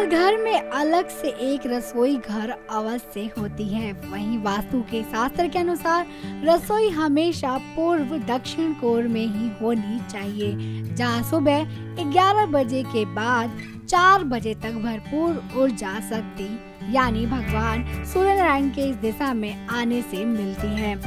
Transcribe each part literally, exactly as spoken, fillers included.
हर घर में अलग से एक रसोई घर अवश्य होती है। वहीं वास्तु के शास्त्र के अनुसार रसोई हमेशा पूर्व दक्षिण कोण में ही होनी चाहिए, जहां सुबह ग्यारह बजे के बाद चार बजे तक भरपूर ऊर्जा शक्ति यानी भगवान सूर्य नारायण के इस दिशा में आने से मिलती है।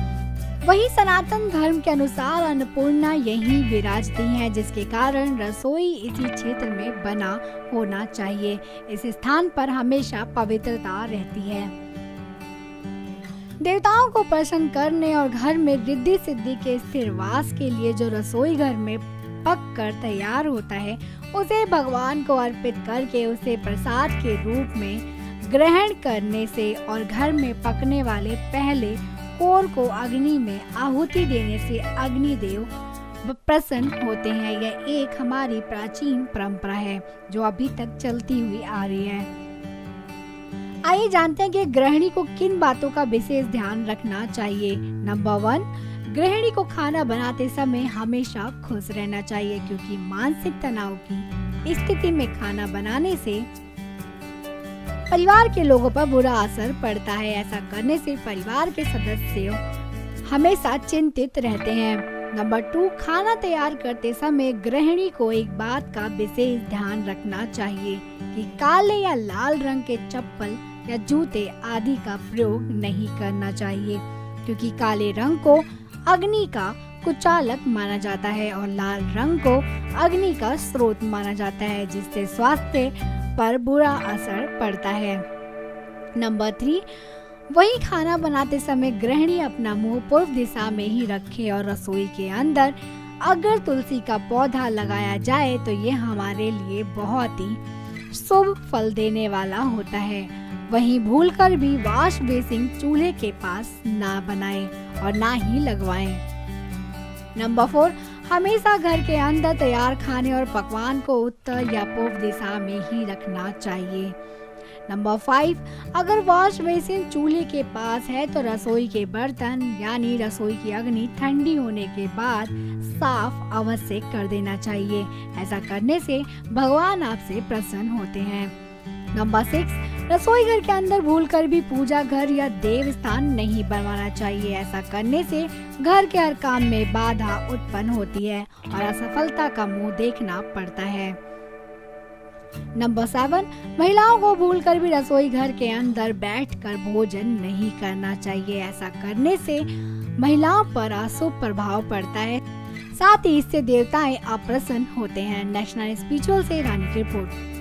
वहीं सनातन धर्म के अनुसार अन्नपूर्णा यही विराजती हैं, जिसके कारण रसोई इसी क्षेत्र में बना होना चाहिए। इस स्थान पर हमेशा पवित्रता रहती है। देवताओं को प्रसन्न करने और घर में रिद्धि सिद्धि के स्थिर वास के लिए जो रसोई घर में पक कर तैयार होता है, उसे भगवान को अर्पित करके उसे प्रसाद के रूप में ग्रहण करने से और घर में पकने वाले पहले कोर को अग्नि में आहुति देने से अग्नि देव प्रसन्न होते हैं। यह एक हमारी प्राचीन परंपरा है जो अभी तक चलती हुई आ रही है। आइए जानते हैं कि गृहिणी को किन बातों का विशेष ध्यान रखना चाहिए। नंबर वन, गृहिणी को खाना बनाते समय हमेशा खुश रहना चाहिए, क्योंकि मानसिक तनाव की स्थिति में खाना बनाने से परिवार के लोगों पर बुरा असर पड़ता है। ऐसा करने से परिवार के सदस्य हमेशा चिंतित रहते हैं। नंबर टू, खाना तैयार करते समय गृहिणी को एक बात का विशेष ध्यान रखना चाहिए कि काले या लाल रंग के चप्पल या जूते आदि का प्रयोग नहीं करना चाहिए, क्योंकि काले रंग को अग्नि का कुचालक माना जाता है और लाल रंग को अग्नि का स्रोत माना जाता है, जिससे स्वास्थ्य पर बुरा असर पड़ता है। नंबर थ्री, वही खाना बनाते समय गृहिणी अपना मुंह पूर्व दिशा में ही रखे और रसोई के अंदर अगर तुलसी का पौधा लगाया जाए तो ये हमारे लिए बहुत ही शुभ फल देने वाला होता है। वहीं भूलकर भी वॉश बेसिन चूल्हे के पास ना बनाएं और ना ही लगवाएं। नंबर फोर, हमेशा घर के अंदर तैयार खाने और पकवान को उत्तर या पूर्व दिशा में ही रखना चाहिए। नंबर फाइव, अगर वॉश बेसिन चूल्हे के पास है तो रसोई के बर्तन यानी रसोई की अग्नि ठंडी होने के बाद साफ अवश्य कर देना चाहिए। ऐसा करने से भगवान आपसे प्रसन्न होते हैं। नंबर सिक्स, रसोई घर के अंदर भूलकर भी पूजा घर या देव स्थान नहीं बनवाना चाहिए। ऐसा करने से घर के हर काम में बाधा उत्पन्न होती है और असफलता का मुंह देखना पड़ता है। नंबर सात, महिलाओं को भूलकर भी रसोई घर के अंदर बैठकर भोजन नहीं करना चाहिए। ऐसा करने से महिलाओं पर अशुभ प्रभाव पड़ता है, साथ ही इससे देवताएं अप्रसन्न होते हैं। नेक्स्ट नाइन स्पिरिचुअल से रानी की रिपोर्ट।